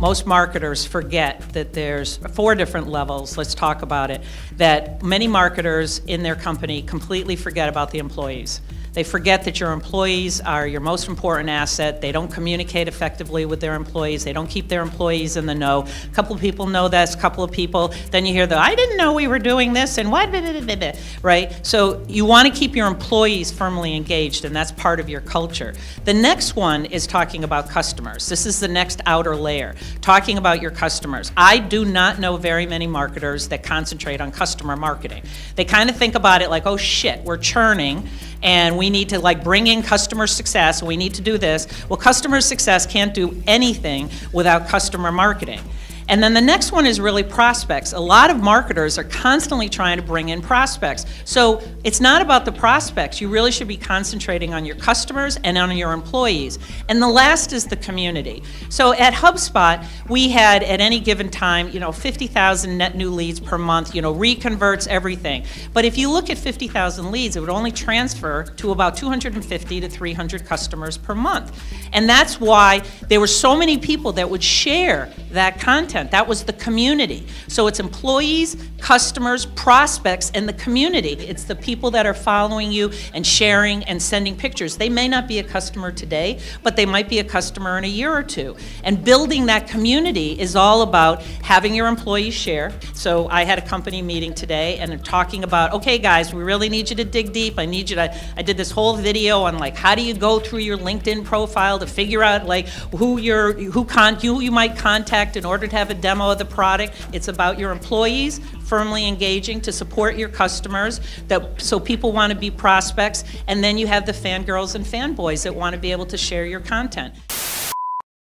Most marketers forget that there's 4 different levels, let's talk about it, that many marketers in their company completely forget about the employees. They forget that your employees are your most important asset. They don't communicate effectively with their employees. They don't keep their employees in the know. A couple of people know this, a couple of people. Then you hear the, I didn't know we were doing this, and what, right? So you want to keep your employees firmly engaged, and that's part of your culture. The next one is talking about customers. This is the next outer layer, talking about your customers. I do not know very many marketers that concentrate on customer marketing. They kind of think about it like, oh shit, we're churning, and we need to like bring in customer success, we need to do this. Well, customer success can't do anything without customer marketing. And then the next one is really prospects. A lot of marketers are constantly trying to bring in prospects. So it's not about the prospects. You really should be concentrating on your customers and on your employees. And the last is the community. So at HubSpot, we had at any given time, 50,000 net new leads per month, reconverts everything. But if you look at 50,000 leads, it would only transfer to about 250 to 300 customers per month. And that's why there were so many people that would share that content. That was the community. So it's employees, customers, prospects, and the community. It's the people that are following you and sharing and sending pictures. They may not be a customer today, but they might be a customer in a year or two. And building that community is all about having your employees share. So I had a company meeting today and I'm talking about, okay guys, we really need you to dig deep. I need you to, I did this whole video on like, how do you go through your LinkedIn profile to figure out like who you might contact in order to have a demo of the product. It's about your employees firmly engaging to support your customers, so people want to be prospects, and then you have the fangirls and fanboys that want to be able to share your content.